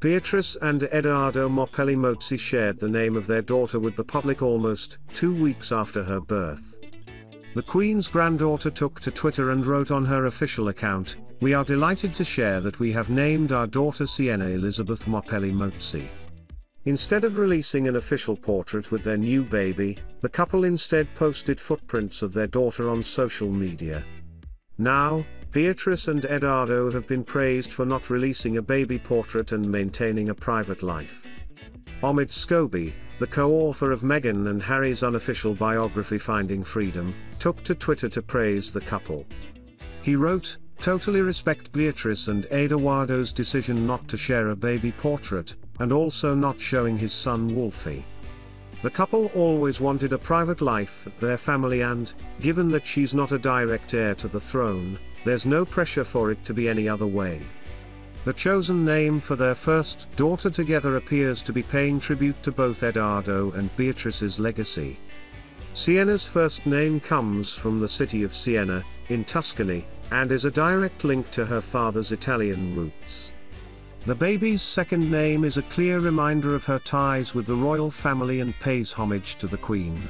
Beatrice and Edoardo Mapelli Mozzi shared the name of their daughter with the public almost 2 weeks after her birth. The Queen's granddaughter took to Twitter and wrote on her official account, "We are delighted to share that we have named our daughter Siena Elizabeth Mapelli Mozzi." Instead of releasing an official portrait with their new baby, the couple instead posted footprints of their daughter on social media. Now, Beatrice and Edoardo have been praised for not releasing a baby portrait and maintaining a private life. Omid Scobie, the co-author of Meghan and Harry's unofficial biography Finding Freedom, took to Twitter to praise the couple. He wrote, "Totally respect Beatrice and Edoardo's decision not to share a baby portrait, and also not showing his son Wolfie. The couple always wanted a private life at their family and, given that she's not a direct heir to the throne, there's no pressure for it to be any other way." The chosen name for their first daughter together appears to be paying tribute to both Edoardo and Beatrice's legacy. Siena's first name comes from the city of Siena, in Tuscany, and is a direct link to her father's Italian roots. The baby's second name is a clear reminder of her ties with the royal family and pays homage to the Queen.